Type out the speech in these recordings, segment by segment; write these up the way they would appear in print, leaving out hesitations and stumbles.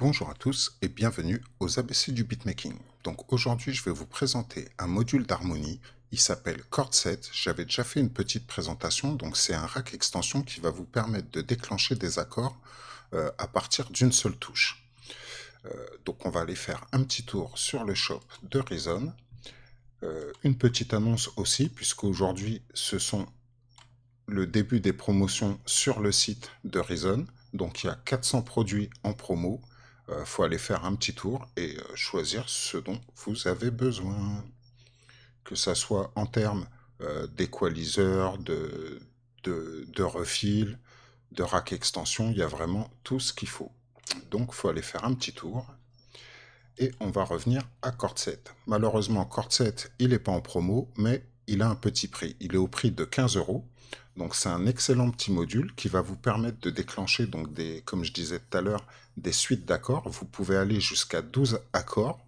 Bonjour à tous et bienvenue aux ABC du beatmaking. Donc aujourd'hui je vais vous présenter un module d'harmonie, il s'appelle ChordSet. J'avais déjà fait une petite présentation, donc c'est un rack extension qui va vous permettre de déclencher des accords à partir d'une seule touche. Donc on va aller faire un petit tour sur le shop de Reason. Une petite annonce aussi, puisqu'aujourd'hui ce sont le début des promotions sur le site de Reason. Donc il y a 400 produits en promo. Faut aller faire un petit tour et choisir ce dont vous avez besoin. Que ça soit en termes d'équaliseur, de refill, de rack extension, il y a vraiment tout ce qu'il faut. Donc faut aller faire un petit tour. Et on va revenir à ChordSet. Malheureusement, ChordSet, il n'est pas en promo, mais il a un petit prix. Il est au prix de 15 €. Donc c'est un excellent petit module qui va vous permettre de déclencher, donc des, comme je disais tout à l'heure, des suites d'accords. Vous pouvez aller jusqu'à 12 accords.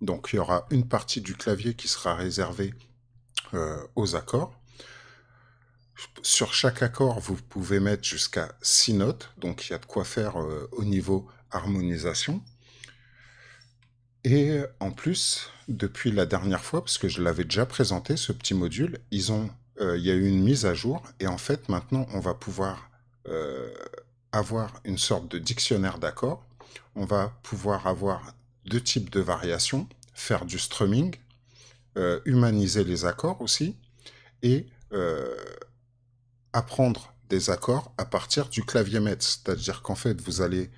Donc il y aura une partie du clavier qui sera réservée aux accords. Sur chaque accord, vous pouvez mettre jusqu'à 6 notes. Donc il y a de quoi faire au niveau harmonisation. Et en plus, depuis la dernière fois, parce que je l'avais déjà présenté, ce petit module, il y a eu une mise à jour. Et en fait, maintenant, on va pouvoir avoir une sorte de dictionnaire d'accords. On va pouvoir avoir deux types de variations, faire du strumming, humaniser les accords aussi, et apprendre des accords à partir du clavier maître. C'est-à-dire qu'en fait, vous allez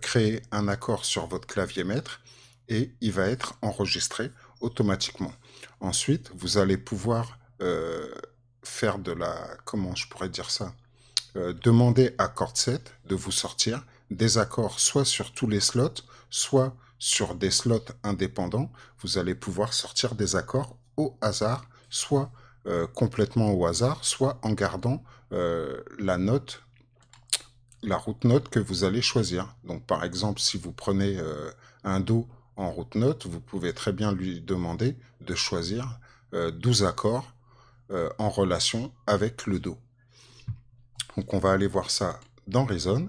créer un accord sur votre clavier maître, et il va être enregistré automatiquement. Ensuite, vous allez pouvoir faire de la... Comment je pourrais dire ça ? Demander à ChordSet de vous sortir des accords soit sur tous les slots, soit sur des slots indépendants. Vous allez pouvoir sortir des accords au hasard, soit complètement au hasard, soit en gardant la note, la route note que vous allez choisir. Donc par exemple, si vous prenez un Do en route note, vous pouvez très bien lui demander de choisir 12 accords en relation avec le Do. Donc on va aller voir ça dans Reason.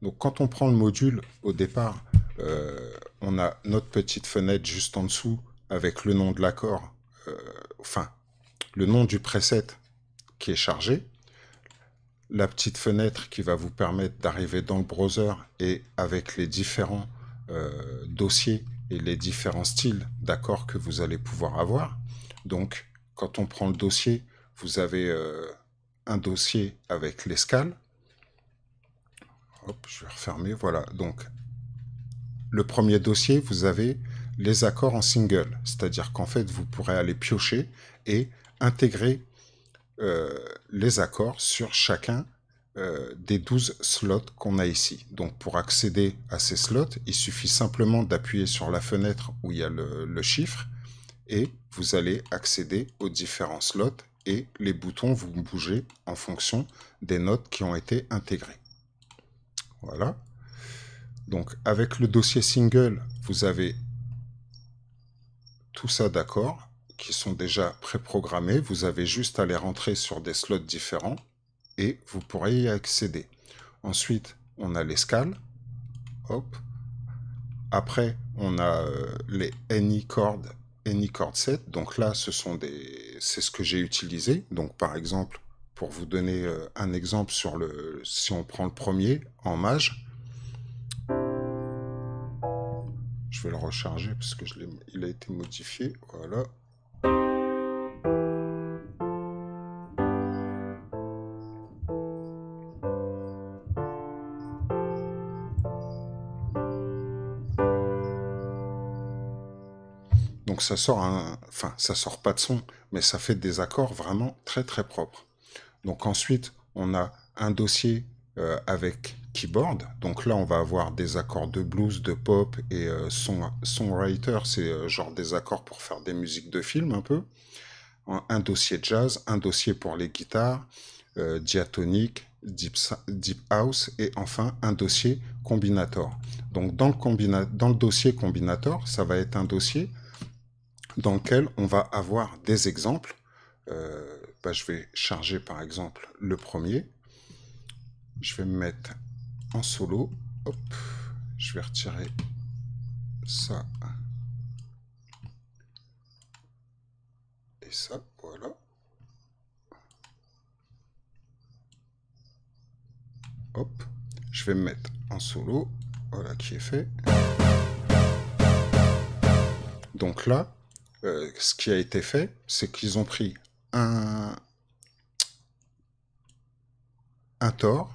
Donc quand on prend le module, au départ, on a notre petite fenêtre juste en dessous avec le nom de l'accord, enfin, le nom du preset qui est chargé. La petite fenêtre qui va vous permettre d'arriver dans le browser et avec les différents dossiers et les différents styles d'accords que vous allez pouvoir avoir. Donc, quand on prend le dossier, vous avez un dossier avec l'escale. Hop, je vais refermer, voilà. Donc, le premier dossier, vous avez les accords en single. C'est-à-dire qu'en fait, vous pourrez aller piocher et intégrer les accords sur chacun des 12 slots qu'on a ici. Donc pour accéder à ces slots, il suffit simplement d'appuyer sur la fenêtre où il y a le chiffre et vous allez accéder aux différents slots et les boutons vont bouger en fonction des notes qui ont été intégrées. Voilà. Donc avec le dossier single, vous avez tout ça d'accords qui sont déjà préprogrammés. Vous avez juste à les rentrer sur des slots différents et vous pourrez y accéder. Ensuite, on a l'escale. Hop. Après, on a les nnct. Donc là, c'est ce que j'ai utilisé. Donc par exemple, pour vous donner un exemple sur le, si on prend le premier en maj, je vais le recharger parce que il a été modifié. Voilà. Donc ça sort un... Enfin, ça sort pas de son, mais ça fait des accords vraiment très très propres. Donc ensuite, on a un dossier avec keyboard. Donc là, on va avoir des accords de blues, de pop et songwriter. C'est genre des accords pour faire des musiques de film un peu. Un dossier jazz, un dossier pour les guitares, diatonique, deep house et enfin un dossier Combinator. Donc dans le dossier Combinator, ça va être un dossier dans lequel on va avoir des exemples. Je vais charger par exemple le premier. Je vais me mettre en solo. Hop. Je vais retirer ça et ça, voilà. Hop, je vais me mettre en solo, voilà qui est fait. Donc là, ce qui a été fait, c'est qu'ils ont pris un Thor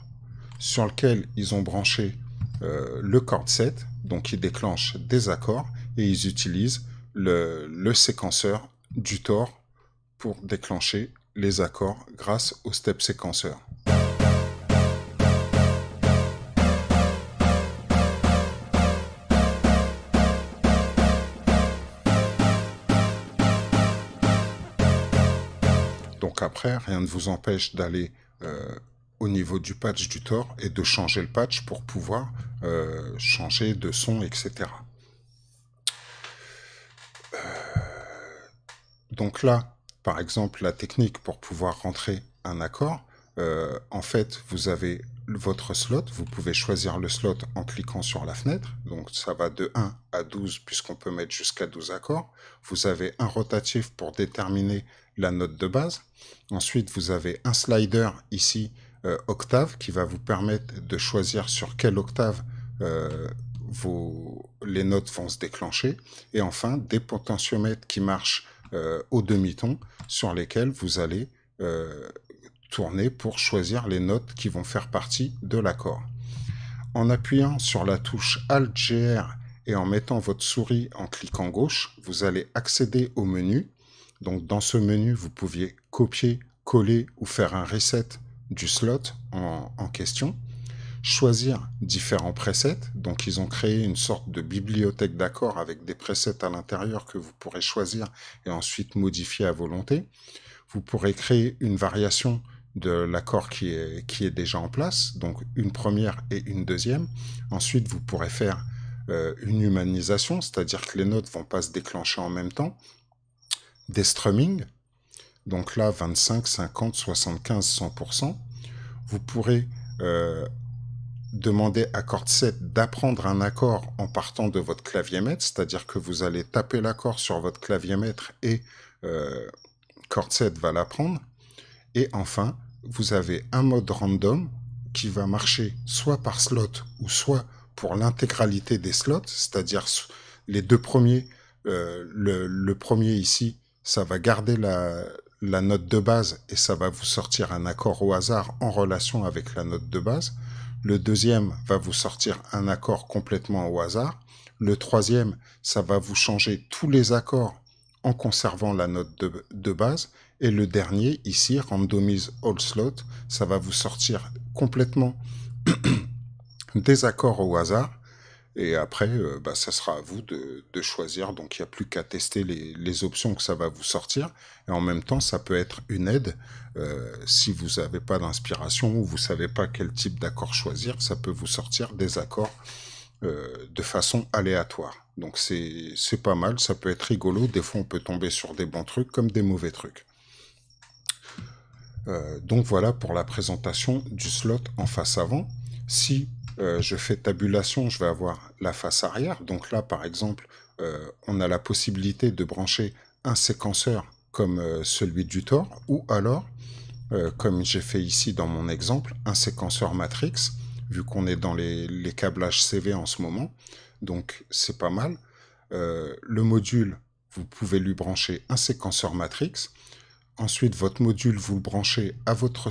sur lequel ils ont branché le ChordSet, donc ils déclenchent des accords et ils utilisent le séquenceur du Thor pour déclencher les accords grâce au step séquenceur. Donc après, rien ne vous empêche d'aller au niveau du patch du Thor et de changer le patch pour pouvoir changer de son, etc. Donc là, par exemple, la technique pour pouvoir rentrer un accord, en fait, vous avez votre slot, vous pouvez choisir le slot en cliquant sur la fenêtre, donc ça va de 1 à 12 puisqu'on peut mettre jusqu'à 12 accords. Vous avez un rotatif pour déterminer la note de base. Ensuite, vous avez un slider ici, octave, qui va vous permettre de choisir sur quelle octave les notes vont se déclencher. Et enfin, des potentiomètres qui marchent au demi-ton, sur lesquels vous allez tourner pour choisir les notes qui vont faire partie de l'accord. En appuyant sur la touche Alt-GR et en mettant votre souris en cliquant gauche, vous allez accéder au menu. Donc dans ce menu, vous pouviez copier, coller ou faire un reset du slot en question. Choisir différents presets. Donc ils ont créé une sorte de bibliothèque d'accords avec des presets à l'intérieur que vous pourrez choisir et ensuite modifier à volonté. Vous pourrez créer une variation de l'accord qui est déjà en place, donc une première et une deuxième. Ensuite, vous pourrez faire une humanisation, c'est-à-dire que les notes ne vont pas se déclencher en même temps. Des strumming, donc là 25, 50, 75, 100%. Vous pourrez demander à ChordSet d'apprendre un accord en partant de votre clavier maître, c'est-à-dire que vous allez taper l'accord sur votre clavier maître et ChordSet va l'apprendre. Et enfin, vous avez un mode random qui va marcher soit par slot ou soit pour l'intégralité des slots, c'est-à-dire les deux premiers, le premier ici, ça va garder la note de base et ça va vous sortir un accord au hasard en relation avec la note de base. Le deuxième va vous sortir un accord complètement au hasard. Le troisième, ça va vous changer tous les accords en conservant la note de base. Et le dernier, ici, randomise all slot, ça va vous sortir complètement des accords au hasard. Et après, ça sera à vous de choisir. Donc, il n'y a plus qu'à tester les options que ça va vous sortir. Et en même temps, ça peut être une aide. Si vous n'avez pas d'inspiration ou vous ne savez pas quel type d'accord choisir, ça peut vous sortir des accords de façon aléatoire. Donc, c'est pas mal. Ça peut être rigolo. Des fois, on peut tomber sur des bons trucs comme des mauvais trucs. Donc, voilà pour la présentation du slot en face avant. Si je fais tabulation, je vais avoir la face arrière. Donc là, par exemple, on a la possibilité de brancher un séquenceur comme celui du Thor, ou alors, comme j'ai fait ici dans mon exemple, un séquenceur Matrix, vu qu'on est dans les câblages CV en ce moment. Donc, c'est pas mal. Le module, vous pouvez lui brancher un séquenceur Matrix. Ensuite, votre module, vous le branchez à votre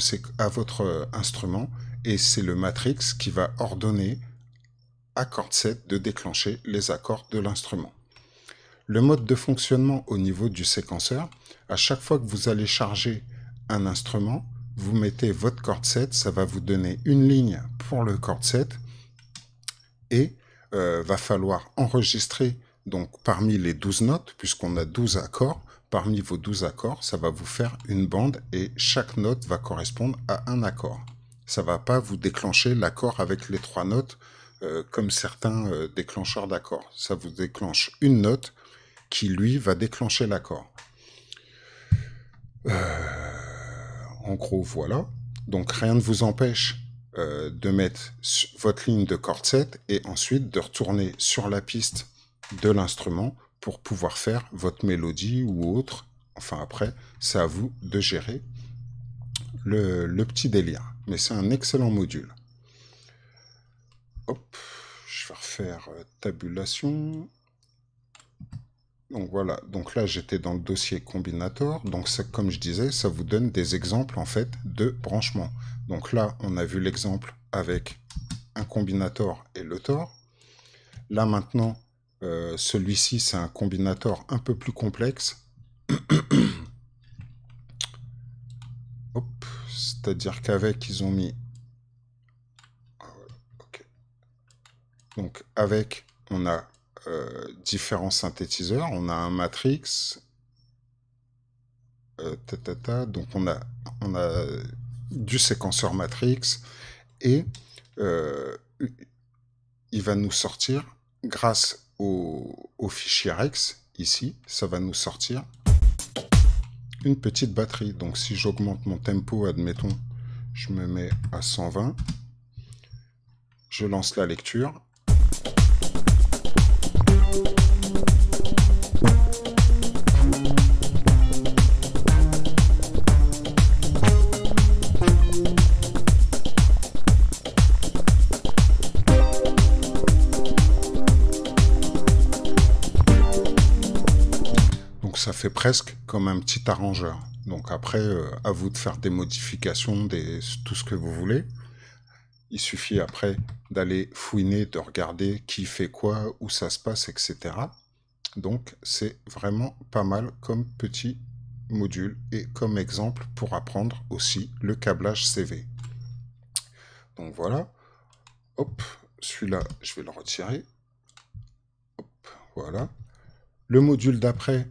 instrument. Et c'est le Matrix qui va ordonner à ChordSet de déclencher les accords de l'instrument. Le mode de fonctionnement au niveau du séquenceur, à chaque fois que vous allez charger un instrument, vous mettez votre ChordSet, ça va vous donner une ligne pour le ChordSet et va falloir enregistrer donc parmi les 12 notes, puisqu'on a 12 accords, parmi vos 12 accords, ça va vous faire une bande et chaque note va correspondre à un accord. Ça ne va pas vous déclencher l'accord avec les 3 notes comme certains déclencheurs d'accords. Ça vous déclenche une note qui, lui, va déclencher l'accord. En gros, voilà. Donc, rien ne vous empêche de mettre votre ligne de ChordSet et ensuite de retourner sur la piste de l'instrument pour pouvoir faire votre mélodie ou autre. Enfin après, c'est à vous de gérer le petit délire. Mais c'est un excellent module. Hop, je vais refaire tabulation. Donc voilà, donc là j'étais dans le dossier Combinator, donc ça, comme je disais, ça vous donne des exemples en fait de branchements. Donc là on a vu l'exemple avec un Combinator et le Thor. Là maintenant, celui-ci c'est un Combinator un peu plus complexe. C'est-à-dire qu'avec ils ont mis... Okay. Donc avec on a... différents synthétiseurs, on a un Matrix, donc on a du séquenceur Matrix, et il va nous sortir, grâce au fichier Rex, ici, ça va nous sortir une petite batterie. Donc si j'augmente mon tempo, admettons, je me mets à 120, je lance la lecture, ça fait presque comme un petit arrangeur. Donc après, à vous de faire des modifications, tout ce que vous voulez. Il suffit après d'aller fouiner, de regarder qui fait quoi, où ça se passe, etc. Donc c'est vraiment pas mal comme petit module et comme exemple pour apprendre aussi le câblage CV. Donc voilà. Hop, celui-là, je vais le retirer. Hop, voilà. Le module d'après,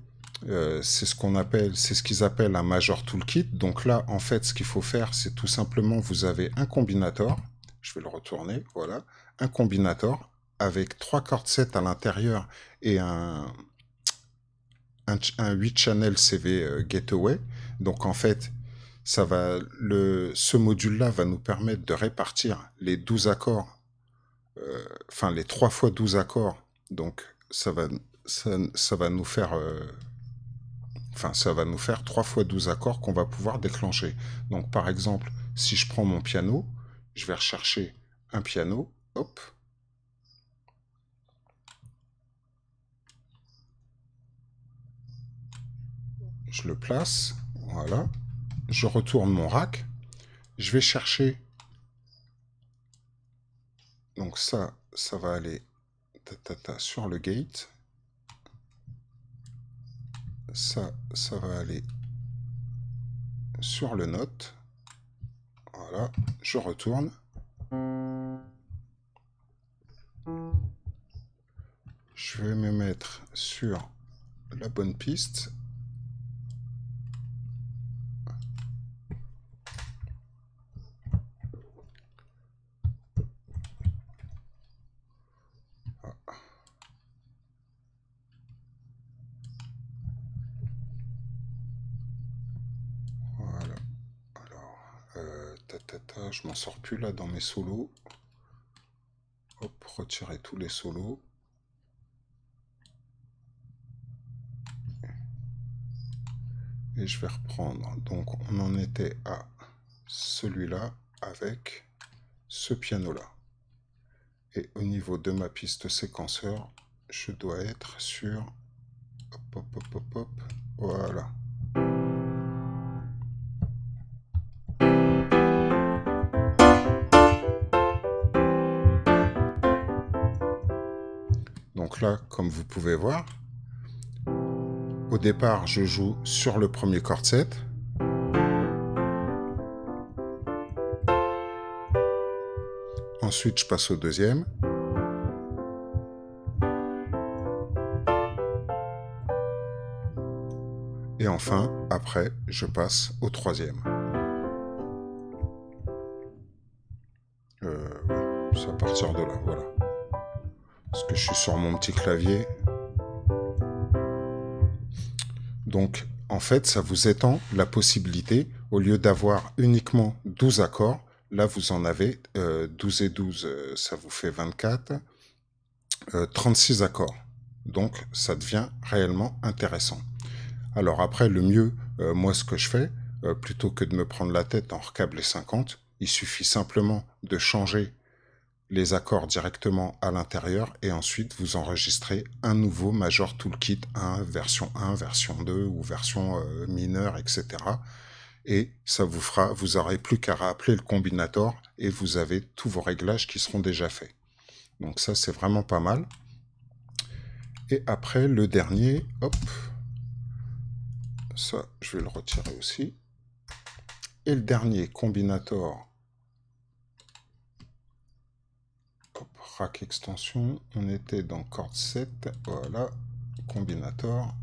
c'est ce qu'ils appellent un Major Toolkit. Donc là, en fait, ce qu'il faut faire, c'est tout simplement, vous avez un Combinator. Je vais le retourner, voilà. Un Combinator avec 3 ChordSet à l'intérieur et un 8-channel CV Gateway. Donc en fait, ce module-là va nous permettre de répartir les 12 accords, enfin les 3 fois 12 accords. Donc ça va nous faire... Enfin, ça va nous faire 3 fois 12 accords qu'on va pouvoir déclencher. Donc, par exemple, si je prends mon piano, je vais rechercher un piano. Hop. Je le place. Voilà. Je retourne mon rack. Je vais chercher... Donc ça, ça va aller sur le gate. Ça va aller sur le note. Voilà, je retourne. Je vais me mettre sur la bonne piste. Je m'en sors plus là dans mes solos. Hop, retirer tous les solos. Et je vais reprendre. Donc on en était à celui-là avec ce piano-là. Et au niveau de ma piste séquenceur, je dois être sur... Hop, hop, hop, hop, hop. Voilà. Là, comme vous pouvez voir, au départ, je joue sur le premier ChordSet. Ensuite, je passe au deuxième. Et enfin, après, je passe au troisième. C'est à partir de là, voilà. Parce que je suis sur mon petit clavier. Donc, en fait, ça vous étend la possibilité, au lieu d'avoir uniquement 12 accords, Là, vous en avez 12 et 12, ça vous fait 24. 36 accords. Donc, ça devient réellement intéressant. Alors après, le mieux, moi, ce que je fais, plutôt que de me prendre la tête en recabler 50, il suffit simplement de changer les accords directement à l'intérieur et ensuite vous enregistrez un nouveau Major Toolkit 1, version 2 ou version mineure, etc. Et ça vous fera, vous n'aurez plus qu'à rappeler le Combinator et vous avez tous vos réglages qui seront déjà faits. Donc ça, c'est vraiment pas mal. Et après, le dernier, hop, ça, je vais le retirer aussi. Et le dernier, Combinator, hop, rack extension, on était dans ChordSet, voilà, Combinator.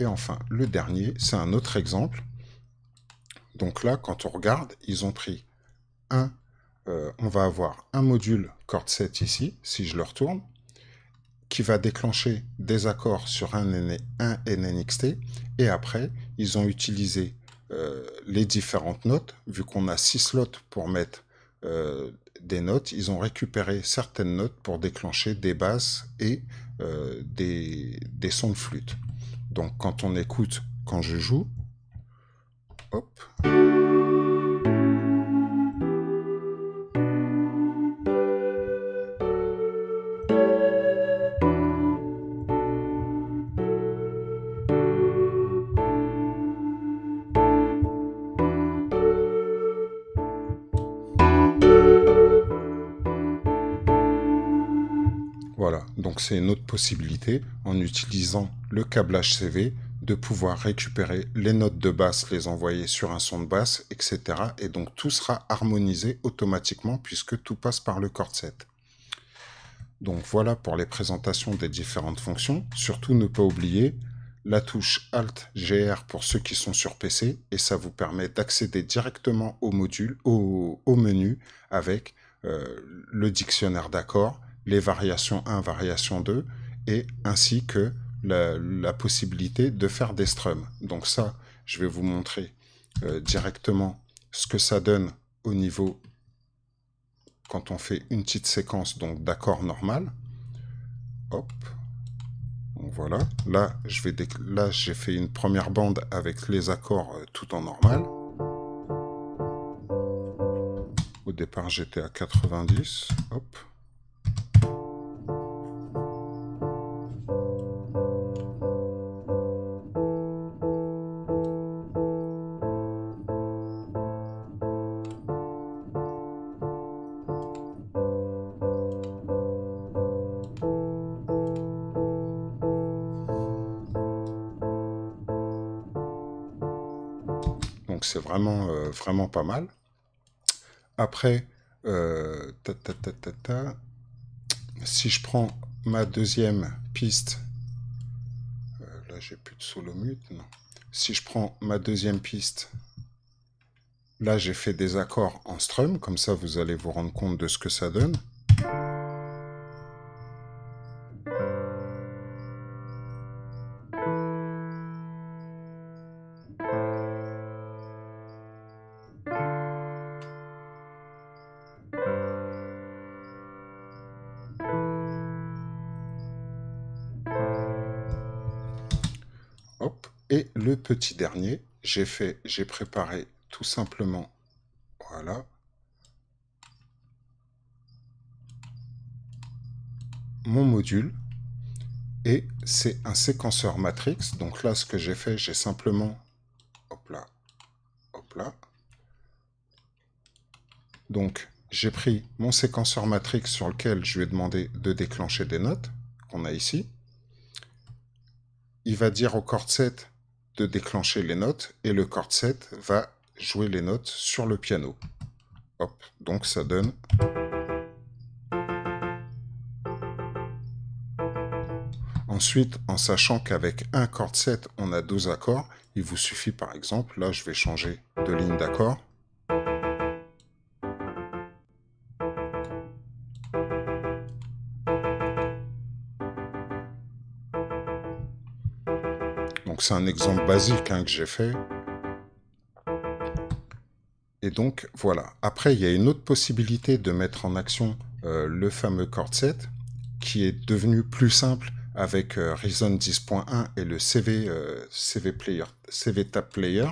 Et enfin, le dernier, c'est un autre exemple. Donc là, quand on regarde, ils ont pris on va avoir un module ChordSet ici, si je le retourne, qui va déclencher des accords sur un nnxt, et après, ils ont utilisé les différentes notes, vu qu'on a 6 slots pour mettre des notes, ils ont récupéré certaines notes pour déclencher des basses et des sons de flûte. Donc quand on écoute, quand je joue, hop. Voilà, donc c'est une autre possibilité, en utilisant le câblage CV, de pouvoir récupérer les notes de basse, les envoyer sur un son de basse, etc. Et donc tout sera harmonisé automatiquement puisque tout passe par le ChordSet. Donc voilà pour les présentations des différentes fonctions. Surtout ne pas oublier la touche Alt-GR pour ceux qui sont sur PC et ça vous permet d'accéder directement au module, au menu avec le dictionnaire d'accords, les variations 1, variation 2 et ainsi que la possibilité de faire des strums. Donc ça, je vais vous montrer directement ce que ça donne au niveau quand on fait une petite séquence d'accord normal. Hop. Donc voilà. Là, j'ai fait une première bande avec les accords tout en normal. Au départ, j'étais à 90. Hop. C'est vraiment, vraiment pas mal. Après, si je prends ma deuxième piste, là j'ai plus de solo mute, non. Si je prends ma deuxième piste, là j'ai fait des accords en strum, comme ça vous allez vous rendre compte de ce que ça donne. Et le petit dernier, j'ai préparé tout simplement, voilà, mon module, et c'est un séquenceur Matrix. Donc là, ce que j'ai fait, j'ai simplement, hop là, donc j'ai pris mon séquenceur Matrix sur lequel je lui ai demandé de déclencher des notes, qu'on a ici. Il va dire au ChordSet de déclencher les notes, et le ChordSet va jouer les notes sur le piano. Hop, donc ça donne... Ensuite, en sachant qu'avec un ChordSet, on a 12 accords, il vous suffit par exemple, là je vais changer de ligne d'accord. C'est un exemple basique que j'ai fait. Et donc, voilà. Après, il y a une autre possibilité de mettre en action le fameux ChordSet, qui est devenu plus simple avec Reason 10.1 et le CV Tab Player.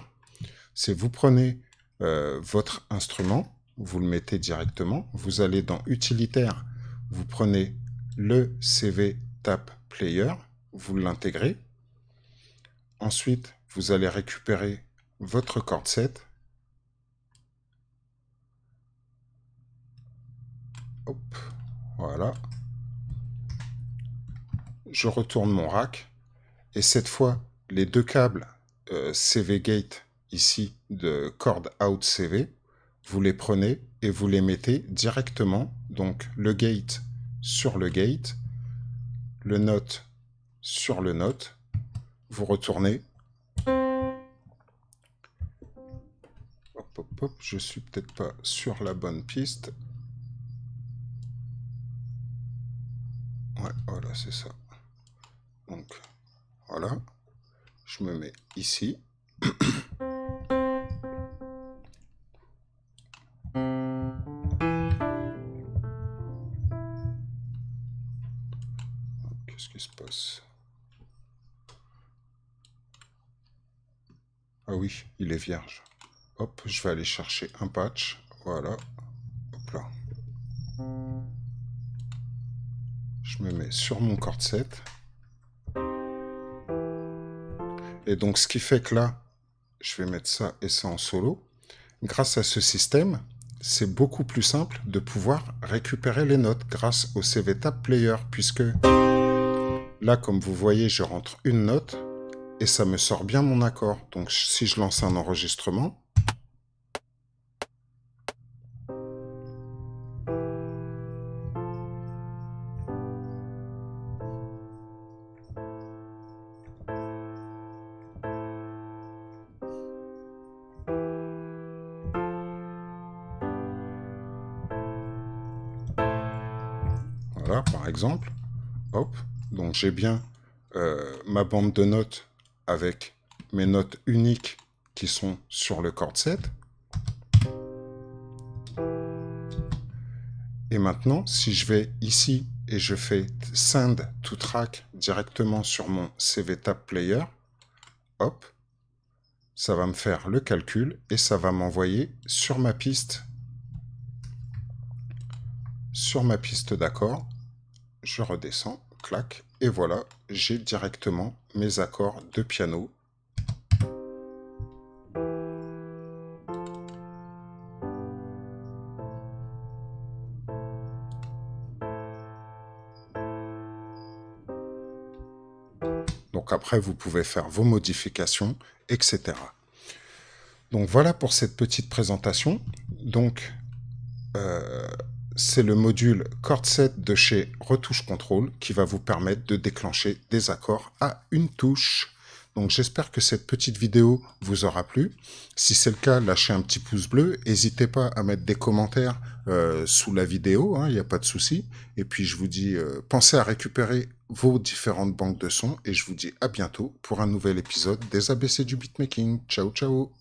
C'est vous prenez votre instrument, vous le mettez directement, vous allez dans Utilitaire, vous prenez le CV Tab Player, vous l'intégrez. Ensuite, vous allez récupérer votre ChordSet. Hop, voilà. Je retourne mon rack. Et cette fois, les deux câbles CV Gate, ici, de Chord Out CV, vous les prenez et vous les mettez directement. Donc, le Gate sur le Gate, le Note sur le Note. Vous retournez. Hop, hop, hop, je suis peut-être pas sur la bonne piste. Ouais, voilà, c'est ça. Donc, voilà. Je me mets ici. Qu'est-ce qui se passe? Ah oui, il est vierge. Hop, je vais aller chercher un patch. Voilà. Hop là. Je me mets sur mon ChordSet. Et donc, ce qui fait que là, je vais mettre ça et ça en solo. Grâce à ce système, c'est beaucoup plus simple de pouvoir récupérer les notes grâce au CV Tab Player, puisque là, comme vous voyez, je rentre une note et ça me sort bien mon accord. Donc, si je lance un enregistrement, par exemple, hop, donc j'ai bien ma bande de notes avec mes notes uniques qui sont sur le ChordSet. Et maintenant, si je vais ici et je fais Send to Track directement sur mon CV Tab Player, hop, ça va me faire le calcul et ça va m'envoyer sur ma piste. Sur ma piste d'accord. Je redescends, clac, et voilà, j'ai directement mes accords de piano. Donc après, vous pouvez faire vos modifications, etc. Donc voilà pour cette petite présentation. Donc, c'est le module ChordSet de chez Retouche Control qui va vous permettre de déclencher des accords à une touche. Donc j'espère que cette petite vidéo vous aura plu. Si c'est le cas, lâchez un petit pouce bleu. N'hésitez pas à mettre des commentaires sous la vidéo, il n'y a pas de souci. Et puis je vous dis, pensez à récupérer vos différentes banques de sons et je vous dis à bientôt pour un nouvel épisode des ABC du beatmaking. Ciao, ciao!